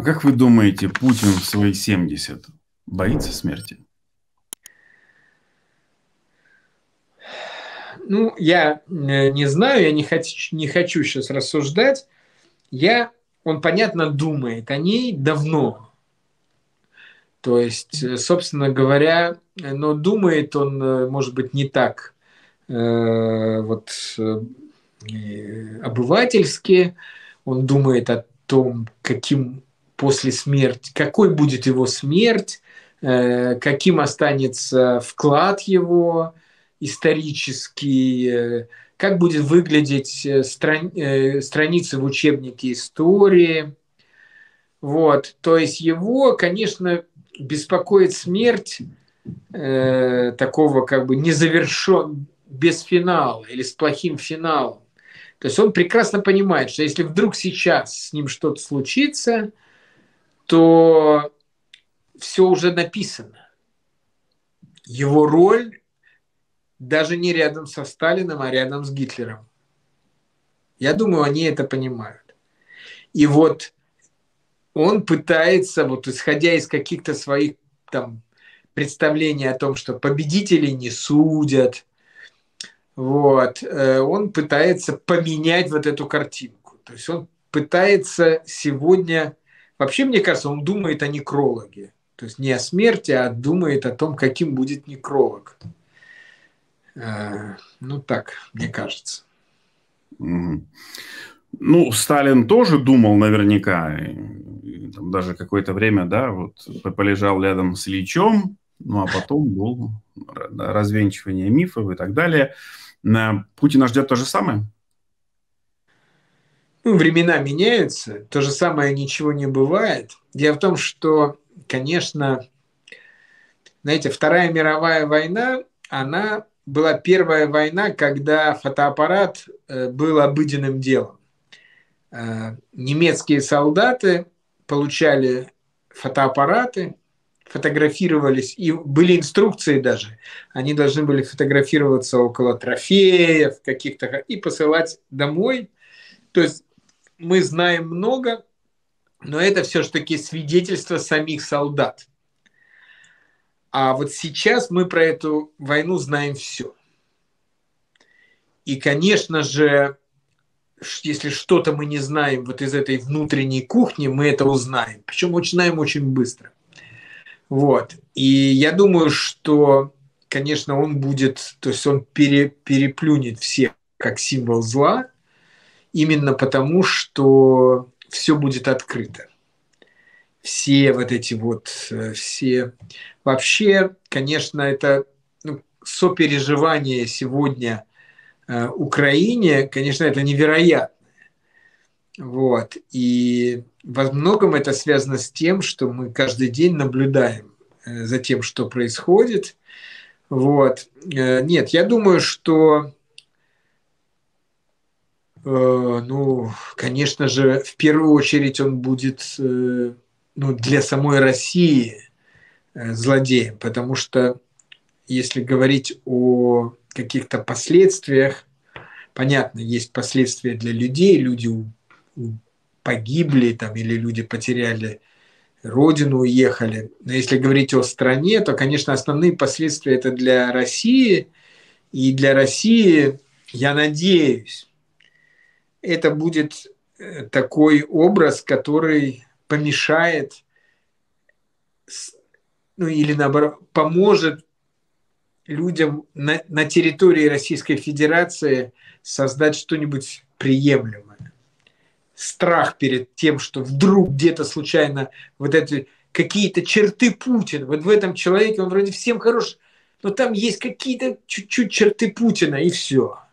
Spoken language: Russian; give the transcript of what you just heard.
А как вы думаете, Путин в свои 70 боится смерти? Ну, я не знаю, я не хочу сейчас рассуждать. Он, понятно, думает о ней давно. То есть, собственно говоря, но думает он, может быть, не так обывательски. Он думает о том, какой будет его смерть, каким останется вклад его исторический, как будет выглядеть страницы в учебнике истории. Вот. То есть его, конечно, беспокоит смерть такого как бы без финала или с плохим финалом. То есть он прекрасно понимает, что если вдруг сейчас с ним что-то случится, то все уже написано. Его роль даже не рядом со Сталином, а рядом с Гитлером. Я думаю, они это понимают. И вот он пытается, исходя из каких-то своих представлений о том, что победителей не судят, он пытается поменять эту картинку. То есть он пытается сегодня... Вообще, мне кажется, он думает о некрологе. То есть не о смерти, а думает о том, каким будет некролог. Ну, так, мне кажется. Ну, Сталин тоже думал наверняка. И там даже какое-то время, полежал рядом с Ильичом, ну, а потом был развенчивание мифов и так далее. Путина ждет то же самое? Ну, времена меняются. То же самое ничего не бывает. Дело в том, что, конечно, знаете, Вторая мировая война, она... была первая война, когда фотоаппарат был обыденным делом. Немецкие солдаты получали фотоаппараты, фотографировались, и были инструкции даже. Они должны были фотографироваться около трофеев каких-то и посылать домой. То есть мы знаем много, но это все-таки свидетельство самих солдат. А вот сейчас мы про эту войну знаем все. И, конечно же, если что-то мы не знаем из этой внутренней кухни, мы это узнаем. Причем узнаем очень быстро. Вот. И я думаю, что, конечно, он будет... То есть он переплюнет всех как символ зла, именно потому, что все будет открыто. Все все... Вообще, конечно, это сопереживание сегодня Украине, конечно, это невероятно. Вот. И во многом это связано с тем, что мы каждый день наблюдаем за тем, что происходит. Вот. Нет, я думаю, что, конечно же, в первую очередь он будет... для самой России злодеем, потому что если говорить о каких-то последствиях, понятно, есть последствия для людей, люди погибли или люди потеряли родину, уехали. Но если говорить о стране, то, конечно, основные последствия это для России, и для России, я надеюсь, это будет такой образ, который помешает, или наоборот, поможет людям на территории Российской Федерации создать что-нибудь приемлемое. Страх перед тем, что вдруг где-то случайно какие-то черты Путина, в этом человеке он вроде всем хорош, но там есть какие-то чуть-чуть черты Путина, и все.